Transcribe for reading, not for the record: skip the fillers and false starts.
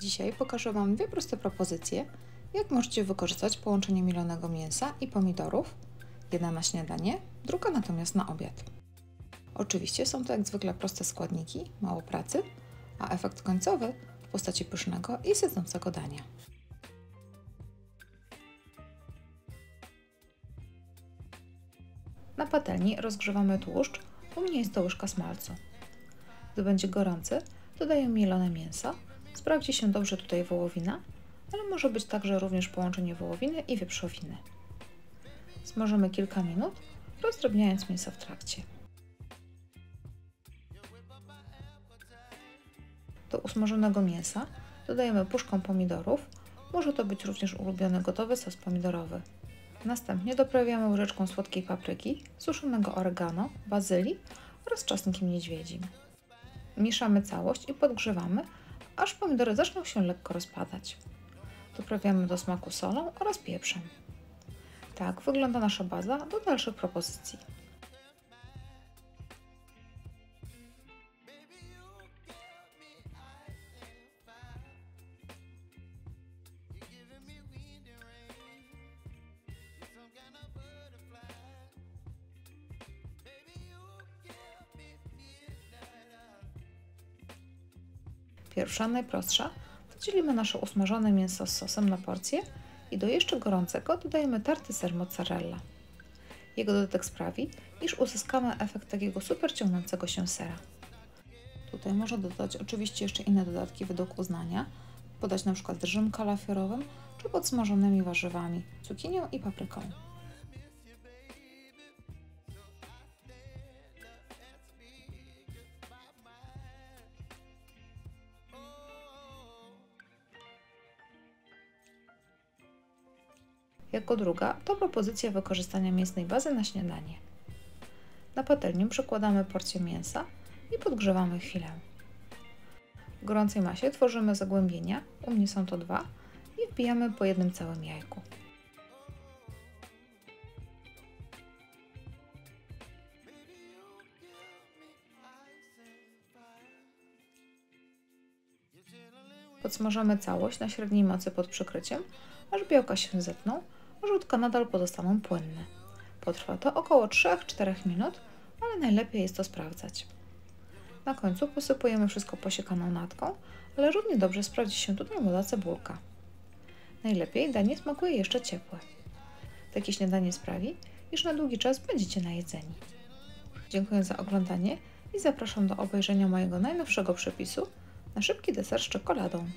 Dzisiaj pokażę Wam dwie proste propozycje, jak możecie wykorzystać połączenie mielonego mięsa i pomidorów. Jedna na śniadanie, druga natomiast na obiad. Oczywiście są to jak zwykle proste składniki, mało pracy, a efekt końcowy w postaci pysznego i sycącego dania. Na patelni rozgrzewamy tłuszcz, u mnie jest to łyżka smalcu. Gdy będzie gorący, dodaję mielone mięso. Sprawdzi się dobrze tutaj wołowina, ale może być także również połączenie wołowiny i wieprzowiny. Smażymy kilka minut, rozdrobniając mięso w trakcie. Do usmażonego mięsa dodajemy puszkę pomidorów, może to być również ulubiony gotowy sos pomidorowy. Następnie doprawiamy łyżeczką słodkiej papryki, suszonego oregano, bazylii oraz czosnkiem niedźwiedzim. Mieszamy całość i podgrzewamy, aż pomidory zaczną się lekko rozpadać. Doprawiamy do smaku solą oraz pieprzem. Tak wygląda nasza baza do dalszych propozycji. Pierwsza, najprostsza, podzielimy nasze usmażone mięso z sosem na porcje i do jeszcze gorącego dodajemy tarty ser mozzarella. Jego dodatek sprawi, iż uzyskamy efekt takiego super ciągnącego się sera. Tutaj można dodać oczywiście jeszcze inne dodatki według uznania, podać np. drzem kalafiorowym czy podsmażonymi warzywami, cukinią i papryką. Jako druga to propozycja wykorzystania mięsnej bazy na śniadanie. Na patelnię przekładamy porcję mięsa i podgrzewamy chwilę. W gorącej masie tworzymy zagłębienia, u mnie są to dwa, i wbijamy po jednym całym jajku. Podsmażamy całość na średniej mocy pod przykryciem, aż białka się zetną, a żółtka nadal pozostaną płynne. Potrwa to około 3-4 minut, ale najlepiej jest to sprawdzać. Na końcu posypujemy wszystko posiekaną natką, ale równie dobrze sprawdzi się tutaj młoda cebulka. Najlepiej danie smakuje jeszcze ciepłe. Takie śniadanie sprawi, iż na długi czas będziecie najedzeni. Dziękuję za oglądanie i zapraszam do obejrzenia mojego najnowszego przepisu na szybki deser z czekoladą.